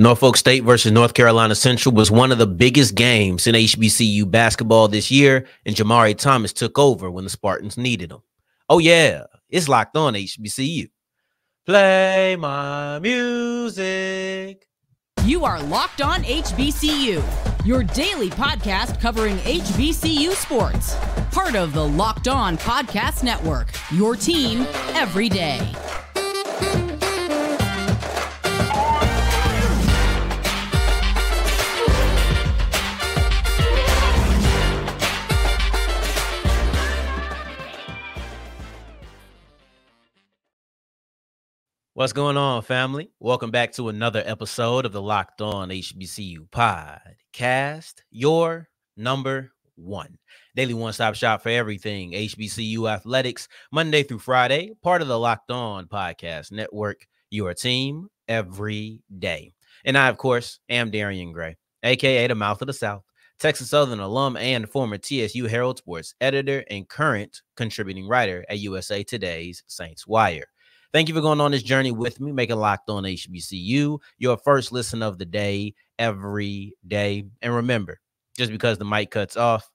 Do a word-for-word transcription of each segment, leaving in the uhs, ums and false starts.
Norfolk State versus North Carolina Central was one of the biggest games in H B C U basketball this year, and Jamarii Thomas took over when the Spartans needed him. Oh, yeah, it's Locked On H B C U. Play my music. You are Locked On H B C U, your daily podcast covering H B C U sports. Part of the Locked On Podcast Network, your team every day. What's going on, family? Welcome back to another episode of the Locked On H B C U podcast, your number one daily one-stop shop for everything H B C U athletics, Monday through Friday, part of the Locked On Podcast Network, your team every day. And I, of course, am Darian Gray, a k a the Mouth of the South, Texas Southern alum and former T S U Herald Sports editor and current contributing writer at U S A Today's Saints Wire. Thank you for going on this journey with me, making Locked On H B C U your first listen of the day every day. And remember, just because the mic cuts off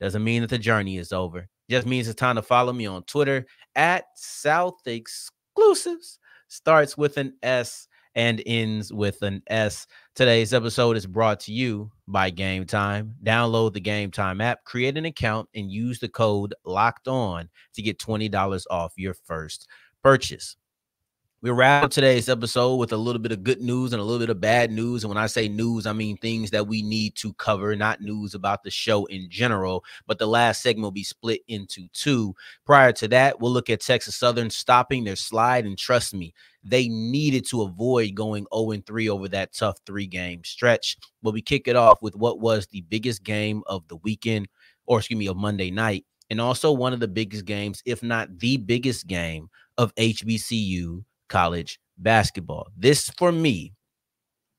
doesn't mean that the journey is over. It just means it's time to follow me on Twitter at South Exclusives. Starts with an S and ends with an S. Today's episode is brought to you by Game Time. Download the Game Time app, create an account, and use the code Locked On to get twenty dollars off your first purchase. We wrap up today's episode with a little bit of good news and a little bit of bad news. And when I say news, I mean things that we need to cover, not news about the show in general. But the last segment will be split into two. Prior to that, we'll look at Texas Southern stopping their slide. And trust me, they needed to avoid going oh and three over that tough three-game stretch. But we kick it off with what was the biggest game of the weekend, or excuse me, of Monday night, and also one of the biggest games, if not the biggest game, of H B C U college basketball. This, for me,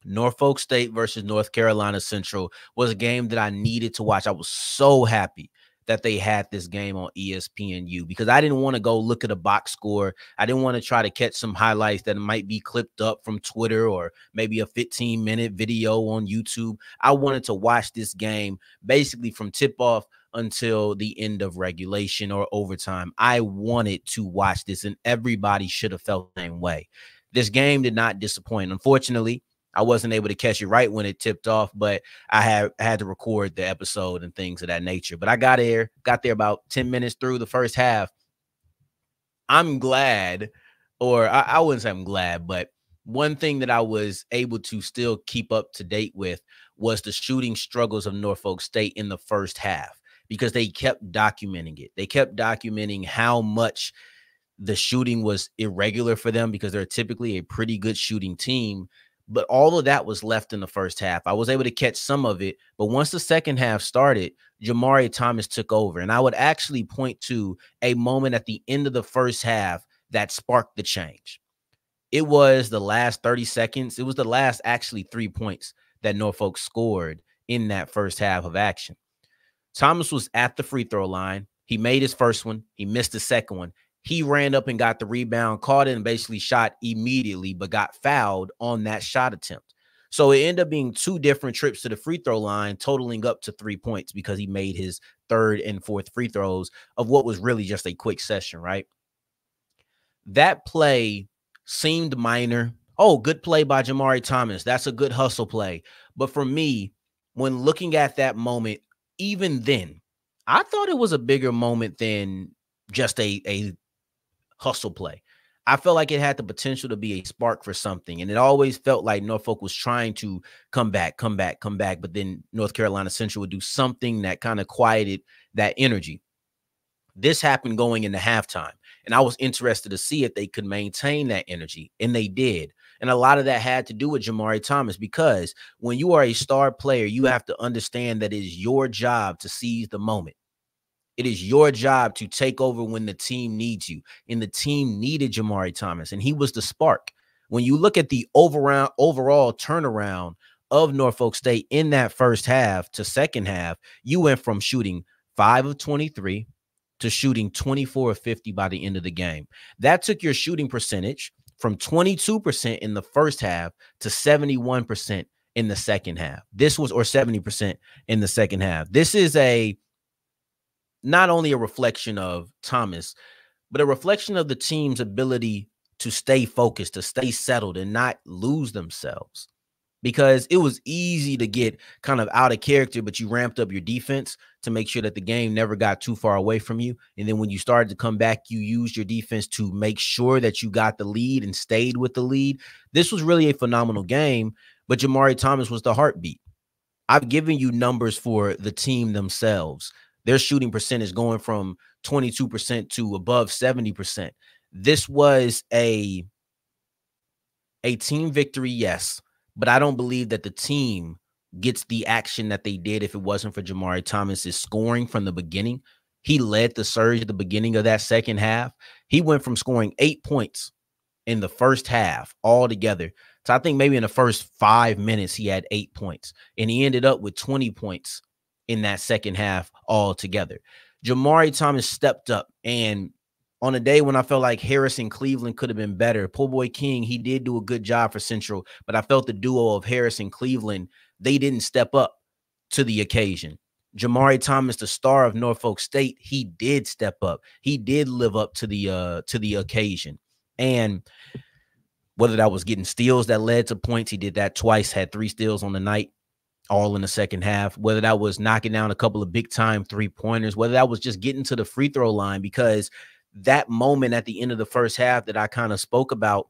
Norfolk State versus North Carolina Central, was a game that I needed to watch. I was so happy that they had this game on E S P N U because I didn't want to go look at a box score. I didn't want to try to catch some highlights that might be clipped up from Twitter or maybe a fifteen minute video on YouTube. I wanted to watch this game basically from tip off until the end of regulation or overtime. I wanted to watch this, and everybody should have felt the same way. This game did not disappoint. Unfortunately, I wasn't able to catch it right when it tipped off, but I had, had to record the episode and things of that nature. But I got there, got there about ten minutes through the first half. I'm glad, or I, I wouldn't say I'm glad, but one thing that I was able to still keep up to date with was the shooting struggles of Norfolk State in the first half, because they kept documenting it. They kept documenting how much the shooting was irregular for them, because they're typically a pretty good shooting team. But all of that was left in the first half. I was able to catch some of it. But once the second half started, Jamarii Thomas took over. And I would actually point to a moment at the end of the first half that sparked the change. It was the last thirty seconds. It was the last actually three points that Norfolk scored in that first half of action. Thomas was at the free throw line. He made his first one. He missed the second one. He ran up and got the rebound, caught it, and basically shot immediately, but got fouled on that shot attempt. So it ended up being two different trips to the free throw line, totaling up to three points because he made his third and fourth free throws of what was really just a quick session, right? That play seemed minor. Oh, good play by Jamarii Thomas. That's a good hustle play. But for me, when looking at that moment, even then, I thought it was a bigger moment than just a, a hustle play. I felt like it had the potential to be a spark for something. And it always felt like Norfolk was trying to come back, come back, come back. But then North Carolina Central would do something that kind of quieted that energy. This happened going into halftime. And I was interested to see if they could maintain that energy. And they did. And a lot of that had to do with Jamarii Thomas, because when you are a star player, you have to understand that it is your job to seize the moment. It is your job to take over when the team needs you. And the team needed Jamarii Thomas, and he was the spark. When you look at the overall, overall turnaround of Norfolk State in that first half to second half, you went from shooting five of twenty-three to shooting twenty-four of fifty by the end of the game. That took your shooting percentage from twenty-two percent in the first half to seventy-one percent in the second half. This was, or seventy percent in the second half. This is a, not only a reflection of Thomas, but a reflection of the team's ability to stay focused, to stay settled and not lose themselves, because it was easy to get kind of out of character, but you ramped up your defense to make sure that the game never got too far away from you. And then when you started to come back, you used your defense to make sure that you got the lead and stayed with the lead. This was really a phenomenal game, but Jamarii Thomas was the heartbeat. I've given you numbers for the team themselves. Their shooting percentage going from twenty-two percent to above seventy percent. This was a, a team victory, yes, but I don't believe that the team gets the action that they did if it wasn't for Jamarii Thomas's scoring from the beginning. He led the surge at the beginning of that second half. He went from scoring eight points in the first half altogether. So I think maybe in the first five minutes he had eight points, and he ended up with twenty points in that second half altogether. Jamarii Thomas stepped up, and on a day when I felt like Harris and Cleveland could have been better, Po' Boy King, he did do a good job for Central, but I felt the duo of Harris and Cleveland, they didn't step up to the occasion. Jamarii Thomas, the star of Norfolk State, he did step up. He did live up to the uh, to the occasion. And whether that was getting steals that led to points, he did that twice, had three steals on the night, all in the second half, whether that was knocking down a couple of big time three pointers, whether that was just getting to the free throw line, because that moment at the end of the first half that I kind of spoke about,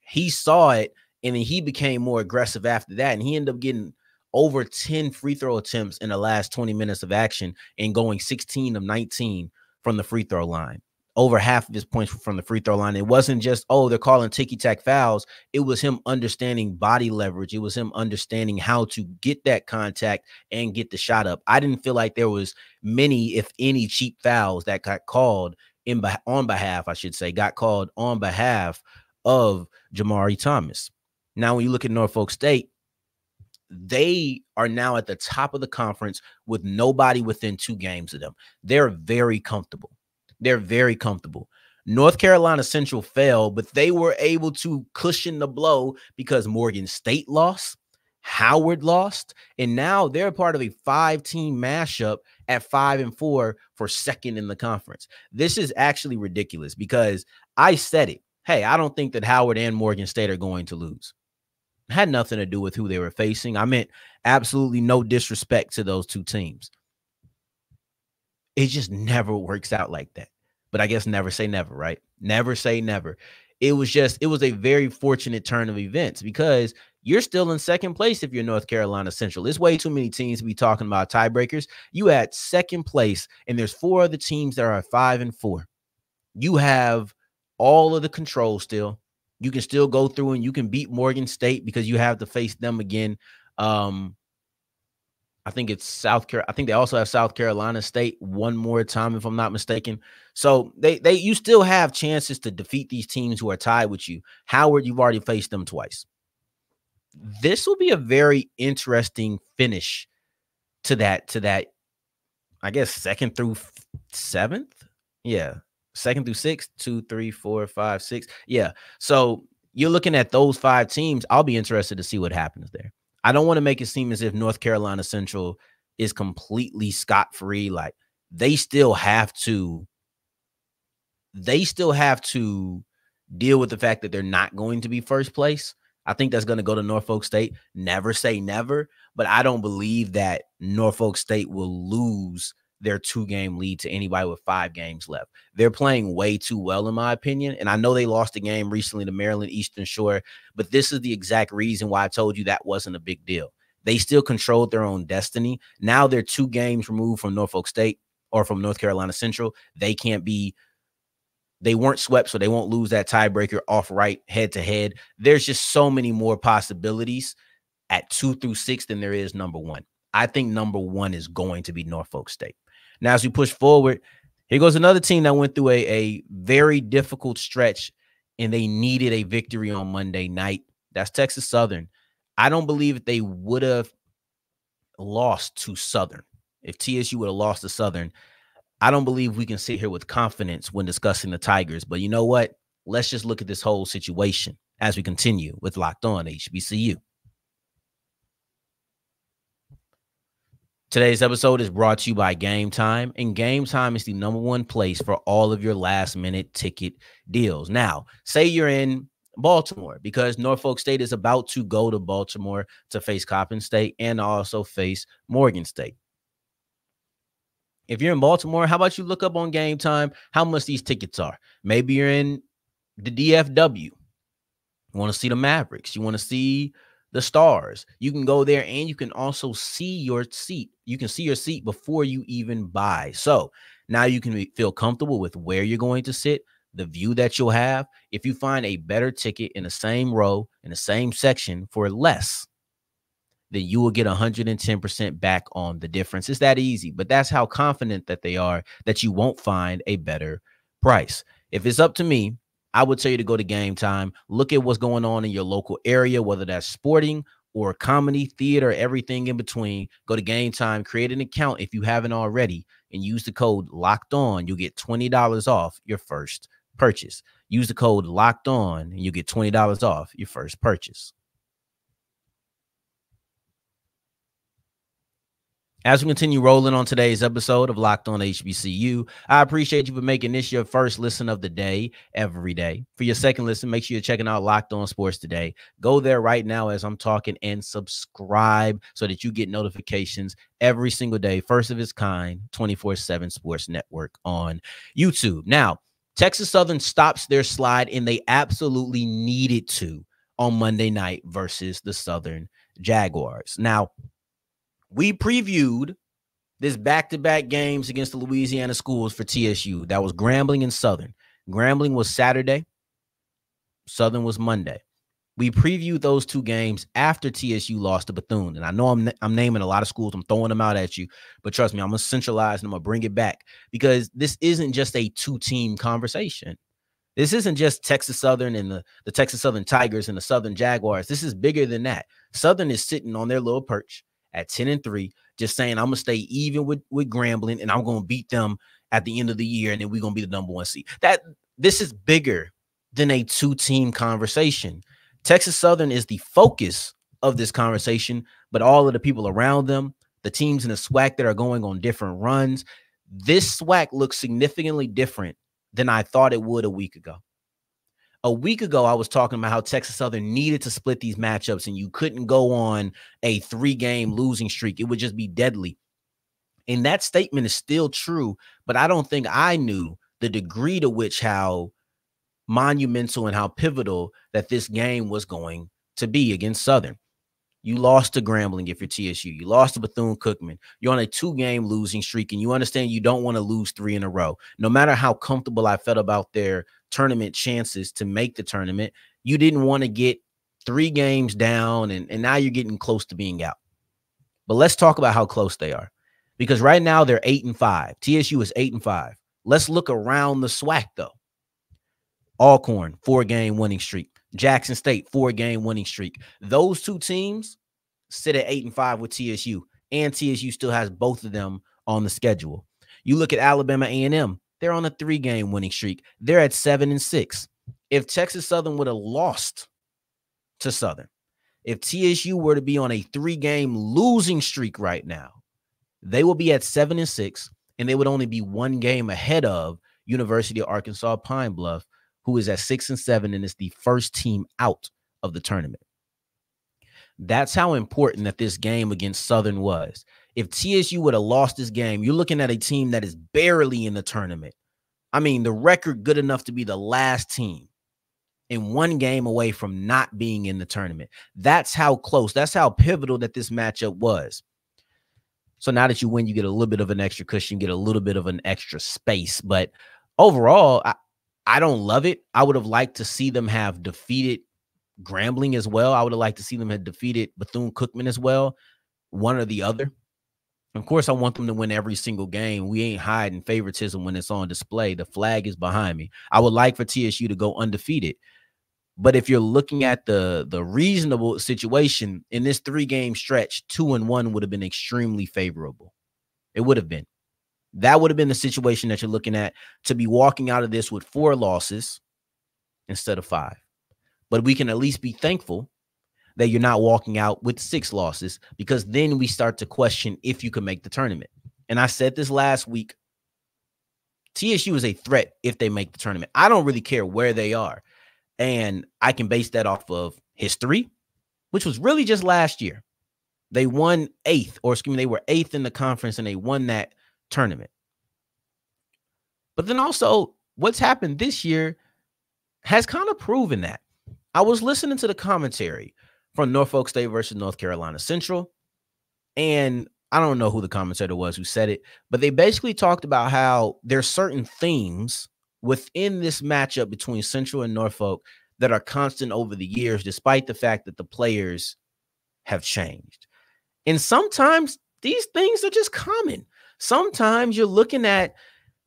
he saw it and then he became more aggressive after that. And he ended up getting over ten free throw attempts in the last twenty minutes of action and going sixteen of nineteen from the free throw line. Over half of his points were from the free throw line. It wasn't just, oh, they're calling ticky-tack fouls. It was him understanding body leverage. It was him understanding how to get that contact and get the shot up. I didn't feel like there was many, if any, cheap fouls that got called in on behalf, I should say, got called on behalf of Jamarii Thomas. Now, when you look at Norfolk State, they are now at the top of the conference with nobody within two games of them. They're very comfortable. They're very comfortable. North Carolina Central fell, but they were able to cushion the blow because Morgan State lost, Howard lost, and now they're part of a five-team mashup at five and four for second in the conference. This is actually ridiculous because I said it. Hey, I don't think that Howard and Morgan State are going to lose. It had nothing to do with who they were facing. I meant absolutely no disrespect to those two teams. It just never works out like that. But I guess never say never, right? Never say never. It was just, it was a very fortunate turn of events because you're still in second place if you're North Carolina Central. There's way too many teams to be talking about tiebreakers. You had second place, and there's four other teams that are five and four. You have all of the control still. You can still go through and you can beat Morgan State because you have to face them again. Um, I think it's South Carolina. I think they also have South Carolina State one more time, if I'm not mistaken. So they they you still have chances to defeat these teams who are tied with you. Howard, you've already faced them twice. This will be a very interesting finish to that to that. I guess second through seventh, yeah, second through sixth, two, three, four, five, six, yeah. So you're looking at those five teams. I'll be interested to see what happens there. I don't want to make it seem as if North Carolina Central is completely scot-free. Like they still have to, they still have to deal with the fact that they're not going to be first place. I think that's going to go to Norfolk State. Never say never, but I don't believe that Norfolk State will lose their two-game lead to anybody with five games left. They're playing way too well, in my opinion. And I know they lost a game recently to Maryland Eastern Shore, but this is the exact reason why I told you that wasn't a big deal. They still controlled their own destiny. Now they're two games removed from Norfolk State or from North Carolina Central. They can't be, they weren't swept, so they won't lose that tiebreaker off right head-to-head. There's just so many more possibilities at two through six than there is number one. I think number one is going to be Norfolk State. Now, as we push forward, here goes another team that went through a, a very difficult stretch, and they needed a victory on Monday night. That's Texas Southern. I don't believe that they would have lost to Southern. If T S U would have lost to Southern, I don't believe we can sit here with confidence when discussing the Tigers. But you know what? let's just look at this whole situation as we continue with Locked On H B C U. Today's episode is brought to you by Game Time, and Game Time is the number one place for all of your last-minute ticket deals. Now, say you're in Baltimore, because Norfolk State is about to go to Baltimore to face Coppin State and also face Morgan State. If you're in Baltimore, how about you look up on Game Time how much these tickets are? Maybe you're in the D F W. You want to see the Mavericks. You want to see the Stars. You can go there, and you can also see your seat. You can see your seat before you even buy. So now you can feel comfortable with where you're going to sit, the view that you'll have. If you find a better ticket in the same row, in the same section for less, then you will get one hundred ten percent back on the difference. It's that easy, but that's how confident that they are that you won't find a better price. If it's up to me, I would tell you to go to Game Time. Look at what's going on in your local area, whether that's sporting or comedy, theater, everything in between. Go to Game Time, create an account if you haven't already, and use the code Locked On. You'll get twenty dollars off your first purchase. Use the code Locked On, and you'll get twenty dollars off your first purchase. As we continue rolling on today's episode of Locked On H B C U, I appreciate you for making this your first listen of the day every day. For your second listen, make sure you're checking out Locked On Sports Today. Go there right now as I'm talking and subscribe so that you get notifications every single day. First of its kind, twenty-four seven Sports Network on YouTube. Now, Texas Southern stops their slide, and they absolutely needed to on Monday night versus the Southern Jaguars. Now, we previewed this back-to-back games against the Louisiana schools for T S U. That was Grambling and Southern. Grambling was Saturday. Southern was Monday. We previewed those two games after T S U lost to Bethune. And I know I'm, I'm naming a lot of schools. I'm throwing them out at you. But trust me, I'm going to centralize and I'm going to bring it back, because this isn't just a two-team conversation. This isn't just Texas Southern and the, the Texas Southern Tigers and the Southern Jaguars. This is bigger than that. Southern is sitting on their little perch at ten and three, just saying, I'm going to stay even with, with Grambling, and I'm going to beat them at the end of the year, and then we're going to be the number one seed. That, this is bigger than a two-team conversation. Texas Southern is the focus of this conversation, but all of the people around them, the teams in the SWAC that are going on different runs, this SWAC looks significantly different than I thought it would a week ago. A week ago, I was talking about how Texas Southern needed to split these matchups, and you couldn't go on a three-game losing streak. It would just be deadly. And that statement is still true, but I don't think I knew the degree to which how monumental and how pivotal that this game was going to be against Southern. You lost to Grambling if you're T S U. You lost to Bethune-Cookman. You're on a two-game losing streak, and you understand you don't want to lose three in a row. No matter how comfortable I felt about their tournament chances to make the tournament, you didn't want to get three games down, and, and now you're getting close to being out. But let's talk about how close they are, because right now they're eight and five. T S U is eight and five. Let's look around the SWAC, though. Alcorn, four-game winning streak. Jackson State, four-game winning streak. Those two teams sit at eight and five with T S U, and T S U still has both of them on the schedule. You look at Alabama A and M; they're on a three-game winning streak. They're at seven and six. If Texas Southern would have lost to Southern, if T S U were to be on a three-game losing streak right now, they will be at seven and six, and they would only be one game ahead of University of Arkansas Pine Bluff, who is at six and seven and is the first team out of the tournament. That's how important that this game against Southern was. If T S U would have lost this game, you're looking at a team that is barely in the tournament. I mean, the record good enough to be the last team and one game away from not being in the tournament. That's how close, that's how pivotal that this matchup was. So now that you win, you get a little bit of an extra cushion, get a little bit of an extra space. But overall, I, I don't love it. I would have liked to see them have defeated Grambling as well. I would have liked to see them have defeated Bethune-Cookman as well, one or the other. Of course, I want them to win every single game. We ain't hiding favoritism when it's on display. The flag is behind me. I would like for T S U to go undefeated. But if you're looking at the, the reasonable situation, in this three-game stretch, two and one would have been extremely favorable. It would have been. That would have been the situation that you're looking at, to be walking out of this with four losses instead of five. But we can at least be thankful that you're not walking out with six losses, because then we start to question if you can make the tournament. And I said this last week, T S U is a threat if they make the tournament. I don't really care where they are. And I can base that off of history, which was really just last year. They won eighth, or excuse me, they were eighth in the conference and they won that tournament. But then also what's happened this year has kind of proven that. I was listening to the commentary from Norfolk State versus North Carolina Central, and I don't know who the commentator was who said it, but they basically talked about how there's certain themes within this matchup between Central and Norfolk that are constant over the years, despite the fact that the players have changed. And sometimes these things are just common. Sometimes you're looking at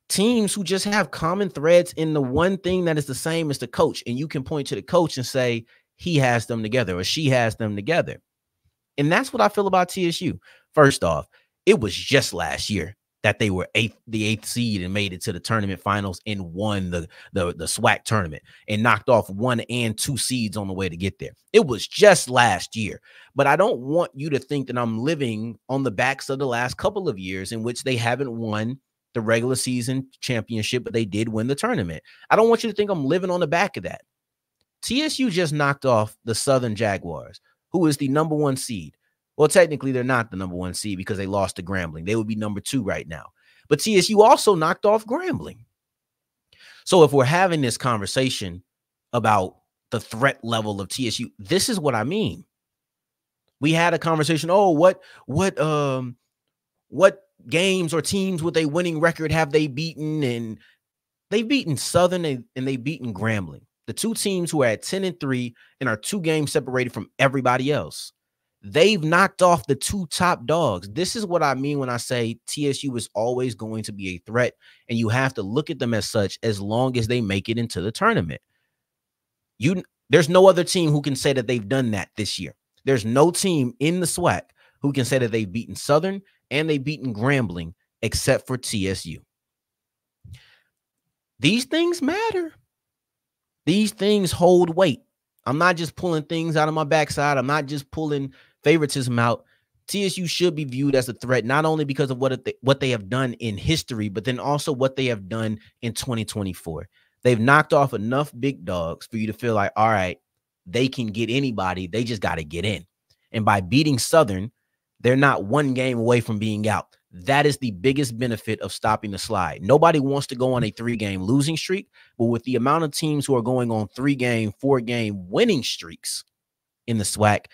teams who just have common threads, in the one thing that is the same is the coach. And you can point to the coach and say, he has them together, or she has them together. And that's what I feel about T S U. First off, it was just last year that they were eighth, the eighth seed and made it to the tournament finals and won the, the, the SWAC tournament and knocked off one and two seeds on the way to get there. It was just last year. But I don't want you to think that I'm living on the backs of the last couple of years in which they haven't won the regular season championship, but they did win the tournament. I don't want you to think I'm living on the back of that. T S U just knocked off the Southern Jaguars, who is the number one seed. Well, technically, they're not the number one seed because they lost to Grambling. They would be number two right now. But T S U also knocked off Grambling. So if we're having this conversation about the threat level of T S U, this is what I mean. We had a conversation, oh, what, what, um, what games or teams with a winning record have they beaten? And they've beaten Southern and they've beaten Grambling, the two teams who are at ten and three and are two games separated from everybody else. They've knocked off the two top dogs. This is what I mean when I say T S U is always going to be a threat, and you have to look at them as such as long as they make it into the tournament. You, there's no other team who can say that they've done that this year. There's no team in the SWAC who can say that they've beaten Southern and they've beaten Grambling except for T S U. These things matter. These things hold weight. I'm not just pulling things out of my backside. I'm not just pulling favoritism out. T S U should be viewed as a threat, not only because of what, what they have done in history, but then also what they have done in twenty twenty-four. They've knocked off enough big dogs for you to feel like, all right, they can get anybody. They just got to get in. And by beating Southern, they're not one game away from being out. That is the biggest benefit of stopping the slide. Nobody wants to go on a three-game losing streak, but with the amount of teams who are going on three-game, four-game winning streaks in the SWAC,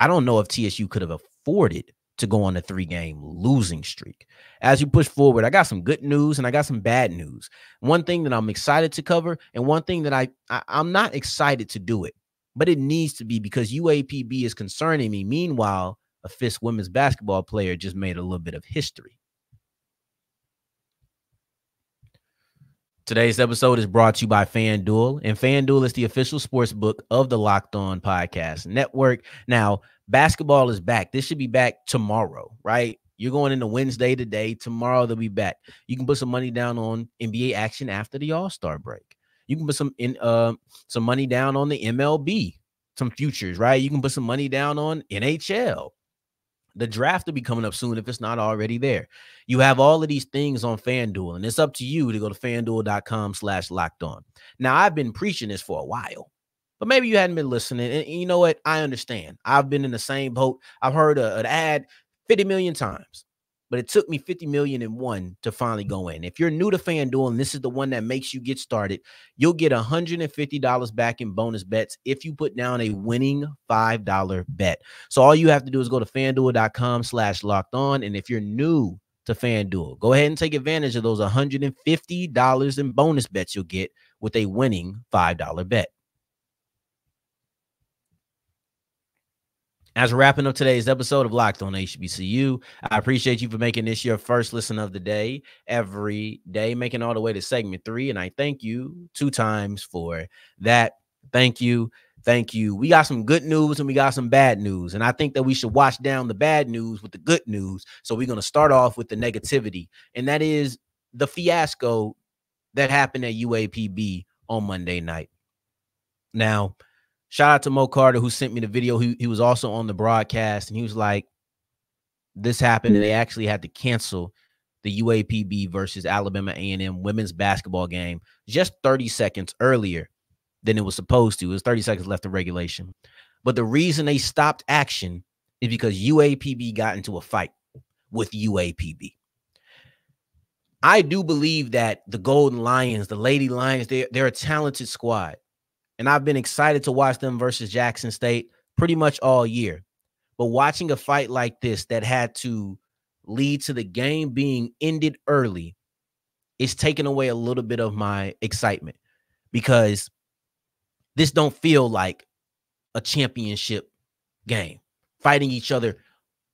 I don't know if T S U could have afforded to go on a three-game losing streak. As you push forward, I got some good news and I got some bad news. One thing that I'm excited to cover, and one thing that I, I, I'm not excited to do it, but it needs to be because U A P B is concerning me. Meanwhile, a Fisk women's basketball player just made a little bit of history. Today's episode is brought to you by FanDuel, and FanDuel is the official sports book of the Locked On Podcast Network. Now, basketball is back. This should be back tomorrow, right? You're going into Wednesday today. Tomorrow they'll be back. You can put some money down on N B A action after the All-Star break. You can put some in uh, some money down on the M L B, some futures, right? You can put some money down on N H L. The draft will be coming up soon if it's not already there. You have all of these things on FanDuel, and it's up to you to go to FanDuel.com slash locked on. Now, I've been preaching this for a while, but maybe you hadn't been listening. And you know what? I understand. I've been in the same boat. I've heard a, an ad fifty million times, but it took me fifty million and one to finally go in. If you're new to FanDuel and this is the one that makes you get started, you'll get one hundred fifty dollars back in bonus bets if you put down a winning five dollar bet. So all you have to do is go to FanDuel.com slash locked on. And if you're new to FanDuel, go ahead and take advantage of those one hundred fifty dollars in bonus bets you'll get with a winning five dollar bet. As we're wrapping up today's episode of Locked On H B C U, I appreciate you for making this your first listen of the day, every day, making all the way to segment three. And I thank you two times for that. Thank you. Thank you. We got some good news and we got some bad news. And I think that we should wash down the bad news with the good news. So we're going to start off with the negativity. And that is the fiasco that happened at U A P B on Monday night. Now, shout out to Mo Carter, who sent me the video. He, he was also on the broadcast, and he was like, this happened, and they actually had to cancel the U A P B versus Alabama A and M women's basketball game just thirty seconds earlier than it was supposed to. It was thirty seconds left in regulation. But the reason they stopped action is because U A P B got into a fight with U A P B. I do believe that the Golden Lions, the Lady Lions, they're, they're a talented squad. And I've been excited to watch them versus Jackson State pretty much all year. But watching a fight like this that had to lead to the game being ended early is taking away a little bit of my excitement, because this don't feel like a championship game, fighting each other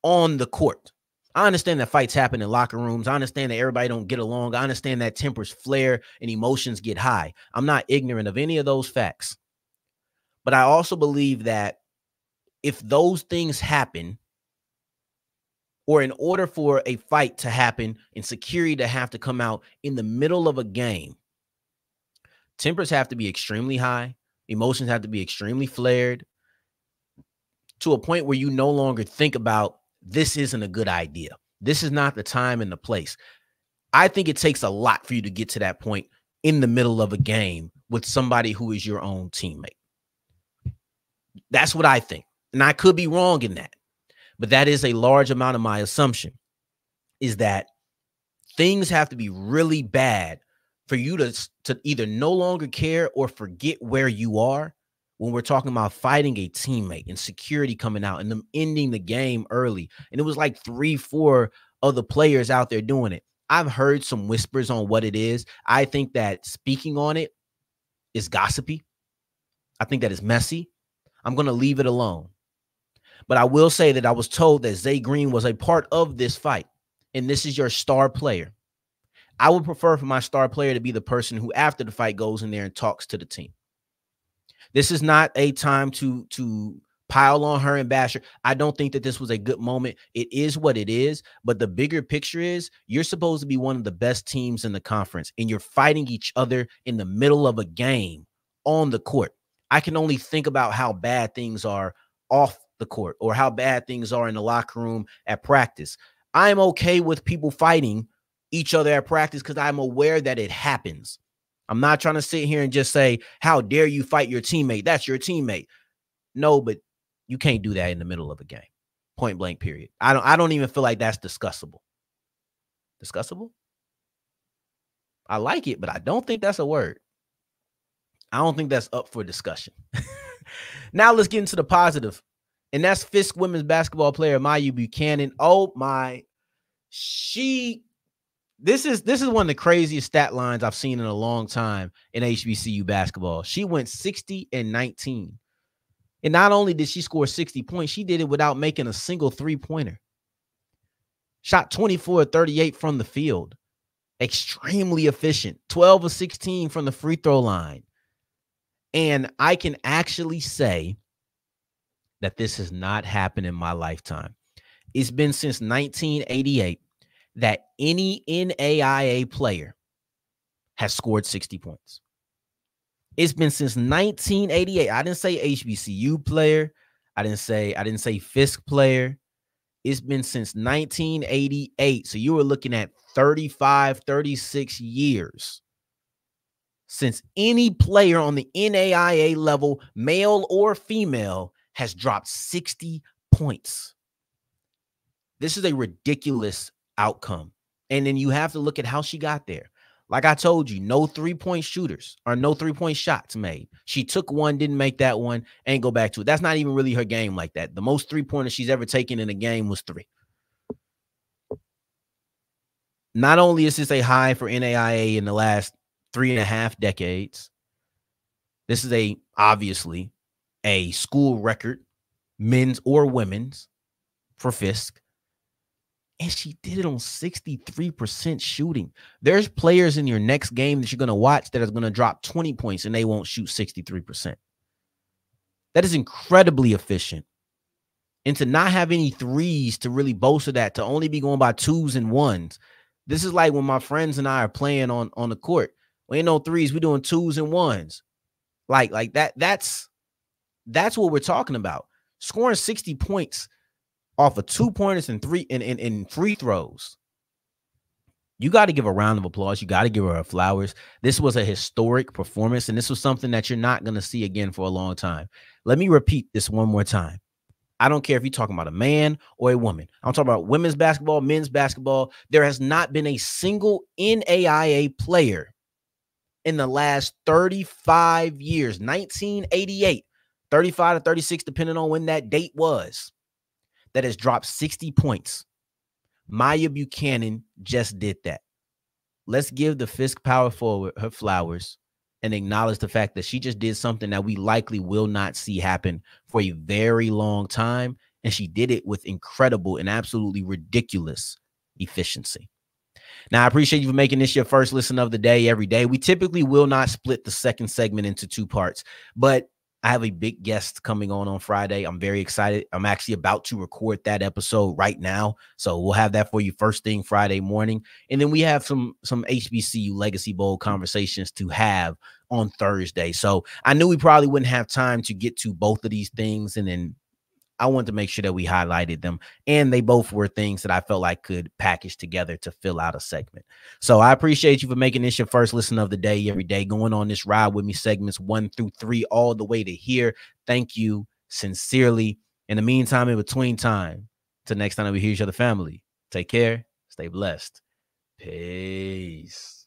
on the court. I understand that fights happen in locker rooms. I understand that everybody don't get along. I understand that tempers flare and emotions get high. I'm not ignorant of any of those facts. But I also believe that if those things happen, or in order for a fight to happen and security to have to come out in the middle of a game, tempers have to be extremely high. Emotions have to be extremely flared to a point where you no longer think about, this isn't a good idea. This is not the time and the place. I think it takes a lot for you to get to that point in the middle of a game with somebody who is your own teammate. That's what I think. And I could be wrong in that, but that is a large amount of my assumption, is that things have to be really bad for you to, to either no longer care or forget where you are when we're talking about fighting a teammate and security coming out and them ending the game early. And it was like three, four other players out there doing it. I've heard some whispers on what it is. I think that speaking on it is gossipy. I think that is messy. I'm going to leave it alone. But I will say that I was told that Zay Green was a part of this fight, and this is your star player. I would prefer for my star player to be the person who after the fight goes in there and talks to the team. This is not a time to to pile on her and bash her. I don't think that this was a good moment. It is what it is. But the bigger picture is you're supposed to be one of the best teams in the conference, and you're fighting each other in the middle of a game on the court. I can only think about how bad things are off the court or how bad things are in the locker room at practice. I'm okay with people fighting each other at practice because I'm aware that it happens. I'm not trying to sit here and just say, how dare you fight your teammate? That's your teammate. No, but you can't do that in the middle of a game. Point blank, period. I don't I don't even feel like that's discussable. Discussable? I like it, but I don't think that's a word. I don't think that's up for discussion. Now let's get into the positive. And that's Fisk women's basketball player Maya Buchanan. Oh my, she... This is this is one of the craziest stat lines I've seen in a long time in H B C U basketball. She went sixty and nineteen. And not only did she score sixty points, she did it without making a single three-pointer. Shot twenty-four of thirty-eight from the field. Extremely efficient. twelve of sixteen from the free throw line. And I can actually say that this has not happened in my lifetime. It's been since nineteen eighty-eight. That any N A I A player has scored sixty points. It's been since nineteen eighty-eight. I didn't say H B C U player. I didn't say I didn't say Fisk player. It's been since nineteen eighty-eight. So you were looking at thirty-five, thirty-six years since any player on the N A I A level, male or female, has dropped sixty points. This is a ridiculous outcome. And then you have to look at how she got there. Like I told you, no three-point shooters or no three-point shots made. She took one, didn't make that one, and go back to it. That's not even really her game like that. The most three-pointers she's ever taken in a game was three. Not only is this a high for N A I A in the last three and a half decades, this is a obviously a school record, men's or women's, for Fisk. And she did it on sixty-three percent shooting. There's players in your next game that you're going to watch that is going to drop twenty points and they won't shoot sixty-three percent. That is incredibly efficient. And to not have any threes to really bolster that, to only be going by twos and ones. This is like when my friends and I are playing on, on the court. We ain't no threes. We're doing twos and ones. Like, like that, that's, that's what we're talking about. Scoring sixty points off of two pointers and three and, and, and free throws. You got to give a round of applause. You got to give her flowers. This was a historic performance, and this was something that you're not going to see again for a long time. Let me repeat this one more time. I don't care if you're talking about a man or a woman. I'm talking about women's basketball, men's basketball. There has not been a single N A I A player in the last thirty-five years, nineteen eighty-eight, thirty-five to thirty-six, depending on when that date was, that has dropped sixty points. Maya Buchanan just did that. Let's give the Fisk power forward her flowers and acknowledge the fact that she just did something that we likely will not see happen for a very long time. And she did it with incredible and absolutely ridiculous efficiency. Now, I appreciate you for making this your first listen of the day every day. We typically will not split the second segment into two parts, but I have a big guest coming on on Friday. I'm very excited. I'm actually about to record that episode right now. So we'll have that for you first thing Friday morning. And then we have some, some H B C U Legacy Bowl conversations to have on Thursday. So I knew we probably wouldn't have time to get to both of these things. And then I wanted to make sure that we highlighted them. And they both were things that I felt like could package together to fill out a segment. So I appreciate you for making this your first listen of the day every day, going on this ride with me, segments one through three, all the way to here. Thank you sincerely. In the meantime, in between time, till next time that we hear each other, family, take care, stay blessed. Peace.